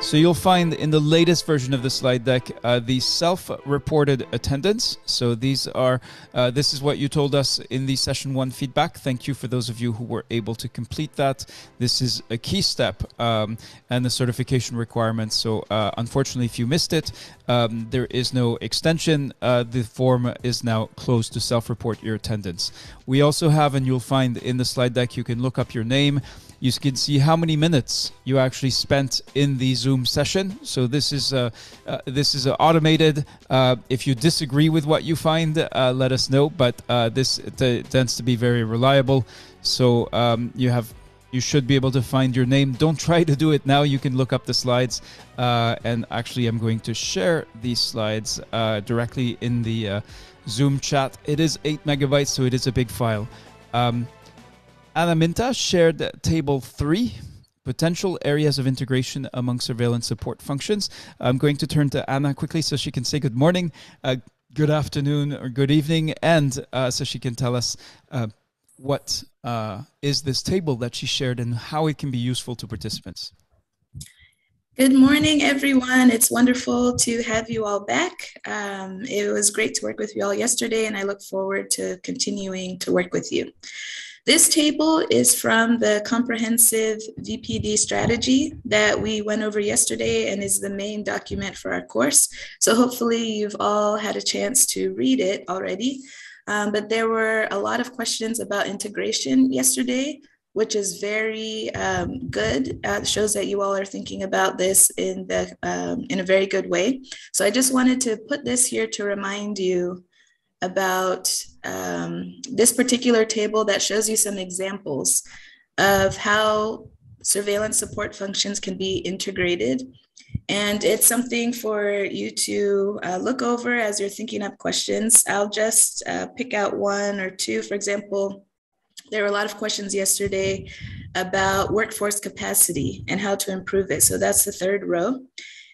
So you'll find in the latest version of the slide deck, the self-reported attendance. So these are, this is what you told us in the session one feedback. Thank you for those of you who were able to complete that. This is a key step and the certification requirements. So unfortunately, if you missed it, there is no extension. The form is now closed to self-report your attendance. We also have, and you'll find in the slide deck, you can look up your name. You can see how many minutes you actually spent in the Zoom session. So this is automated. If you disagree with what you find, let us know. But this tends to be very reliable. So you should be able to find your name. Don't try to do it now. You can look up the slides. And actually, I'm going to share these slides directly in the Zoom chat. It is 8 MB, so it is a big file. Anna Minta shared table 3, potential areas of integration among surveillance support functions. I'm going to turn to Anna quickly so she can say good morning, good afternoon, or good evening, and so she can tell us what is this table that she shared and how it can be useful to participants. Good morning, everyone. It's wonderful to have you all back. It was great to work with you all yesterday, and I look forward to continuing to work with you. This table is from the comprehensive VPD strategy that we went over yesterday and is the main document for our course. So hopefully you've all had a chance to read it already. But there were a lot of questions about integration yesterday, which is very good. It shows that you all are thinking about this in a very good way. So I just wanted to put this here to remind you about this particular table that shows you some examples of how surveillance support functions can be integrated. And it's something for you to look over as you're thinking up questions. I'll just pick out one or two. For example, there were a lot of questions yesterday about workforce capacity and how to improve it. So that's the third row.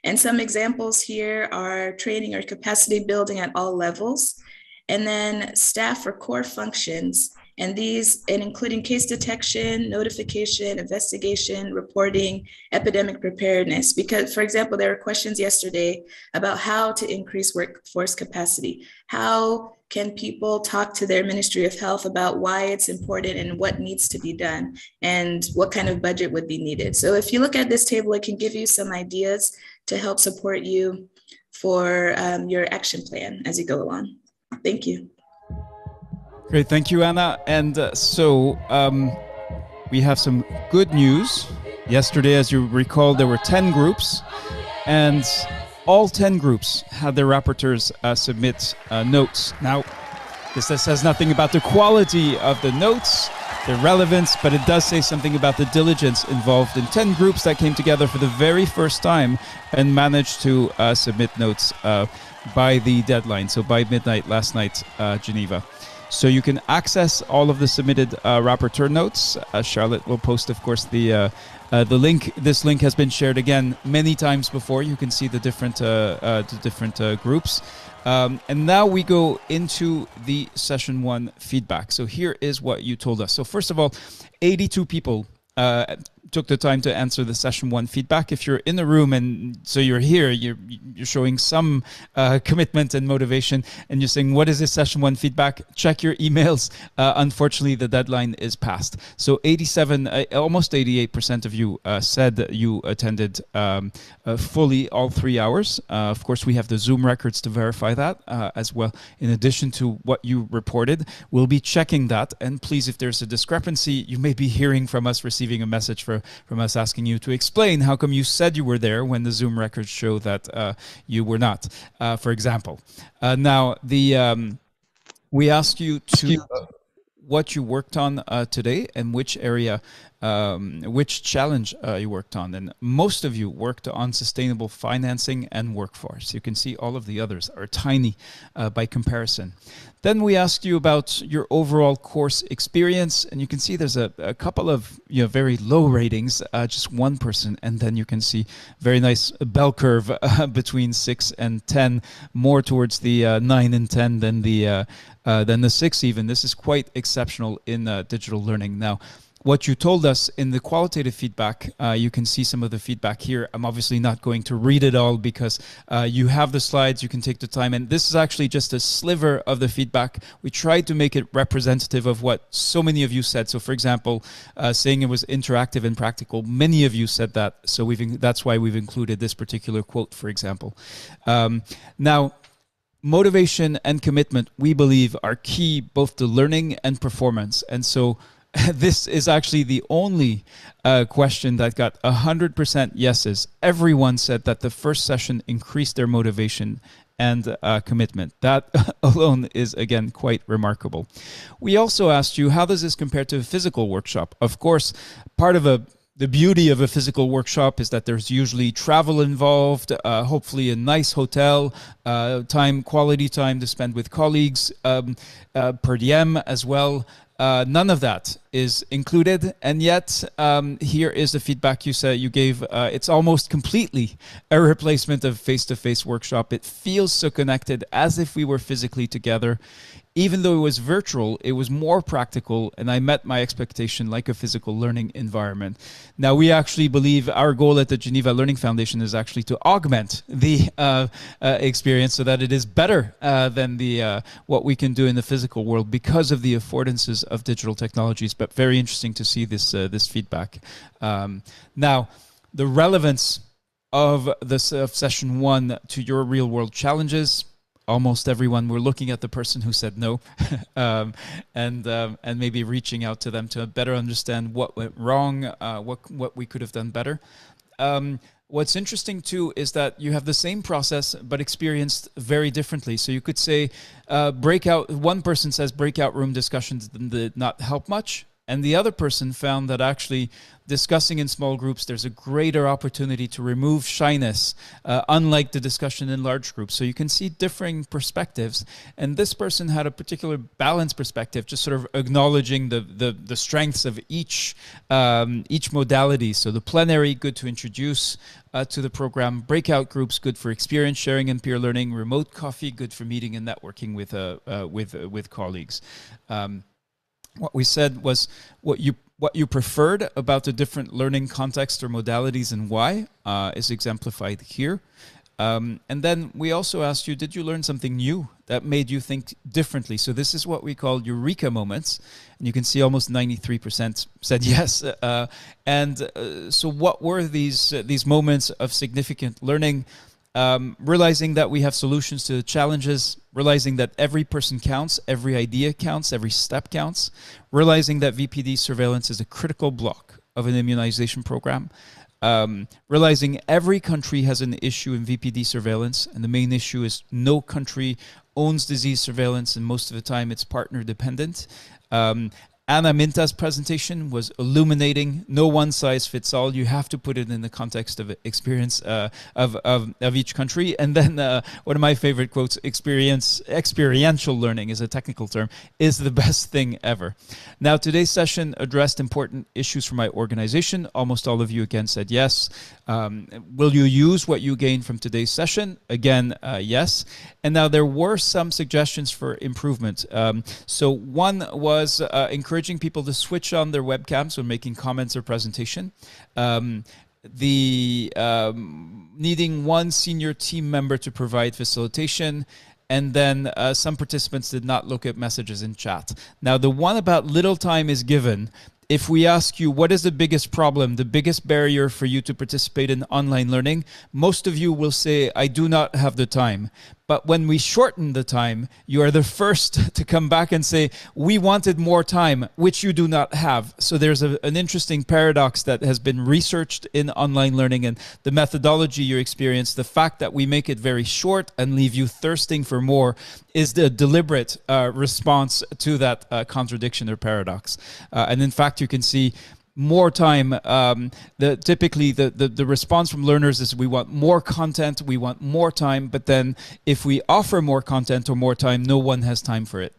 And some examples here are training or capacity building at all levels, and then staff or core functions, and these, and including case detection, notification, investigation, reporting, epidemic preparedness. Because, for example, there were questions yesterday about how to increase workforce capacity. How can people talk to their Ministry of Health about why it's important and what needs to be done and what kind of budget would be needed? So if you look at this table, it can give you some ideas to help support you for your action plan as you go along. Thank you. Great. Thank you, Anna. And we have some good news. Yesterday, as you recall, there were 10 groups, and all 10 groups had their rapporteurs submit notes. Now, this says nothing about the quality of the notes, their relevance, but it does say something about the diligence involved in 10 groups that came together for the very first time and managed to submit notes by the deadline, so by midnight last night, Geneva. So you can access all of the submitted rapporteur notes. Charlotte will post, of course, the link. This link has been shared again many times before. You can see the different groups. And now we go into the session one feedback. So here is what you told us. So first of all, 82 people took the time to answer the session one feedback. If you're in the room and so you're here, you're showing some commitment and motivation, and you're saying, what is this session one feedback? Check your emails. Unfortunately, the deadline is passed. So 87, almost 88% of you said that you attended fully all 3 hours. Of course, we have the Zoom records to verify that as well. In addition to what you reported, we'll be checking that. And please, if there's a discrepancy, you may be hearing from us, receiving a message from us asking you to explain how come you said you were there when the Zoom records show that you were not, for example. Now, we asked you to what you worked on today and which area, which challenge you worked on. And most of you worked on sustainable financing and workforce. You can see all of the others are tiny by comparison. Then we asked you about your overall course experience, and you can see there's a couple of very low ratings, just one person, and then you can see very nice bell curve between 6 and 10, more towards the 9 and 10 than the 6 even. This is quite exceptional in digital learning. Now, what you told us in the qualitative feedback. You can see some of the feedback here. I'm obviously not going to read it all because you have the slides, you can take the time. And this is actually just a sliver of the feedback. We tried to make it representative of what so many of you said. So for example, saying it was interactive and practical, many of you said that. So that's why we've included this particular quote, for example. Now, motivation and commitment, we believe, are key both to learning and performance. And so this is actually the only question that got 100% yeses. Everyone said that the first session increased their motivation and commitment. That alone is, again, quite remarkable. We also asked you, how does this compare to a physical workshop? Of course, part of the beauty of a physical workshop is that there's usually travel involved, hopefully a nice hotel, quality time to spend with colleagues, per diem as well. None of that is included, and yet here is the feedback you gave. It's almost completely a replacement of face-to-face workshop. It feels so connected, as if we were physically together. Even though it was virtual, it was more practical, and I met my expectation like a physical learning environment. Now, we actually believe our goal at the Geneva Learning Foundation is actually to augment the experience so that it is better than what we can do in the physical world because of the affordances of digital technologies. But very interesting to see this, this feedback. Now, the relevance of session one to your real-world challenges. Almost everyone, we're looking at the person who said no and maybe reaching out to them to better understand what went wrong, what we could have done better. What's interesting too is that you have the same process but experienced very differently. So you could say one person says breakout room discussions did not help much. And the other person found that actually discussing in small groups, there's a greater opportunity to remove shyness, unlike the discussion in large groups. So you can see differing perspectives. And this person had a particular balanced perspective, just sort of acknowledging the strengths of each modality. So the plenary, good to introduce to the program. Breakout groups, good for experience sharing and peer learning. Remote coffee, good for meeting and networking with colleagues. What we said was what you preferred about the different learning contexts or modalities and why is exemplified here. And then we also asked you, did you learn something new that made you think differently? So this is what we call eureka moments. And you can see almost 93% said yes. So what were these moments of significant learning? Realizing that we have solutions to the challenges, realizing that every person counts, every idea counts, every step counts, realizing that VPD surveillance is a critical block of an immunization program, realizing every country has an issue in VPD surveillance, and the main issue is no country owns disease surveillance, and most of the time it's partner dependent. Anna Minta's presentation was illuminating. No one size fits all. You have to put it in the context of experience of each country. And then one of my favorite quotes, experiential learning is a technical term, is the best thing ever. Now, today's session addressed important issues for my organization. Almost all of you again said yes. Will you use what you gained from today's session? Again, yes. And now there were some suggestions for improvement. So one was encouraging people to switch on their webcams when making comments or presentation. Needing one senior team member to provide facilitation. And then some participants did not look at messages in chat. Now, the one about little time is given. If we ask you, what is the biggest problem, the biggest barrier for you to participate in online learning, most of you will say, I do not have the time. But when we shorten the time, you are the first to come back and say, we wanted more time, which you do not have. So there's an interesting paradox that has been researched in online learning and the methodology you experience. The fact that we make it very short and leave you thirsting for more is the deliberate response to that contradiction or paradox. And in fact, you can see more time. Typically, the response from learners is we want more content, we want more time, but then if we offer more content or more time, no one has time for it.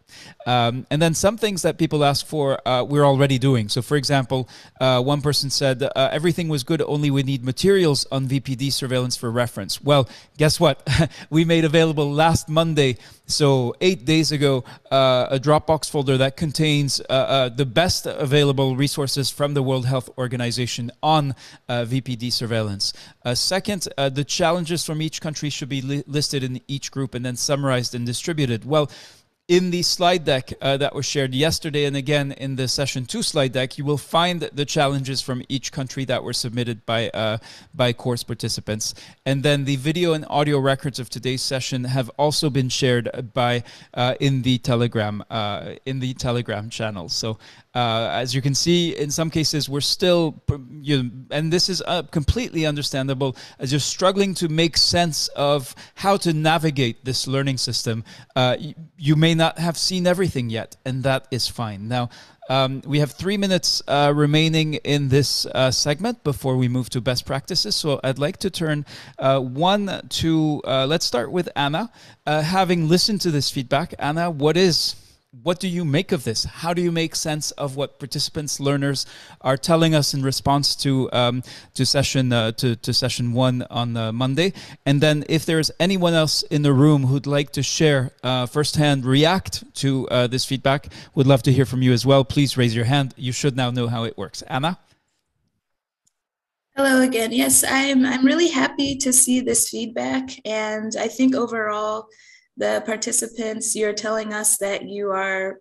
And then some things that people ask for, we're already doing. So for example, one person said, everything was good, only we need materials on VPD surveillance for reference. Well, guess what? We made available last Monday, so 8 days ago, a Dropbox folder that contains the best available resources from the World Health Organization on VPD surveillance. Second, the challenges from each country should be listed in each group and then summarized and distributed. Well, in the slide deck that was shared yesterday, and again in the Session 2 slide deck, you will find the challenges from each country that were submitted by course participants. And then the video and audio records of today's session have also been shared by in the Telegram channel. So as you can see, in some cases we're still, and this is completely understandable, as you're struggling to make sense of how to navigate this learning system. You may not have seen everything yet, and that is fine. Now, we have 3 minutes remaining in this segment before we move to best practices. So I'd like to turn let's start with Anna. Having listened to this feedback, Anna, what do you make of this? How do you make sense of what participants, learners are telling us in response to session one on Monday? And then if there's anyone else in the room who'd like to share firsthand, react to this feedback, would love to hear from you as well. Please raise your hand. You should now know how it works. Anna? Hello again. Yes, I'm really happy to see this feedback. And I think overall, the participants, you're telling us that you are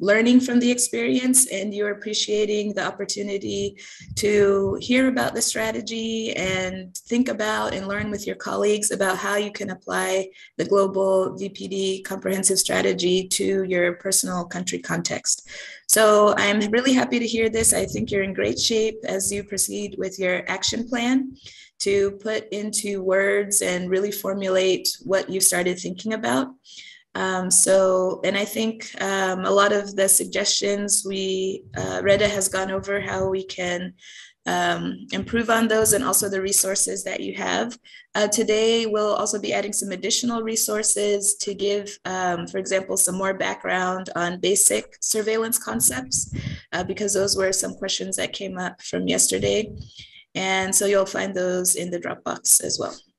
learning from the experience and you're appreciating the opportunity to hear about the strategy and think about and learn with your colleagues about how you can apply the global VPD comprehensive strategy to your personal country context. So I'm really happy to hear this. I think you're in great shape as you proceed with your action plan to put into words and really formulate what you started thinking about. And I think a lot of the suggestions Reda has gone over how we can improve on those, and also the resources that you have. Today, we'll also be adding some additional resources to give, for example, some more background on basic surveillance concepts, because those were some questions that came up from yesterday. And so you'll find those in the Dropbox as well.